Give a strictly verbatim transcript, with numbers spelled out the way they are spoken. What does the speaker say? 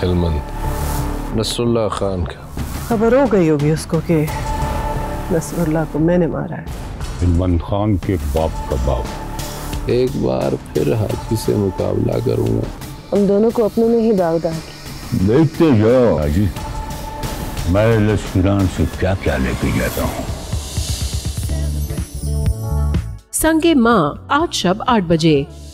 हेलमंद नसरुल्ला खान का खबर हो गई होगी उसको कि नसरुल्ला को मैंने मारा है। हेलमंद खान के बाप का बाप। एक बार फिर हाजी से मुकाबला करूँगा। हम दोनों को अपनों ने ही दाग दागी। देखते जाओ हाजी मैं लश्करान से क्या क्या लेके जाता हूँ। संगे माँ आज शब आठ बजे।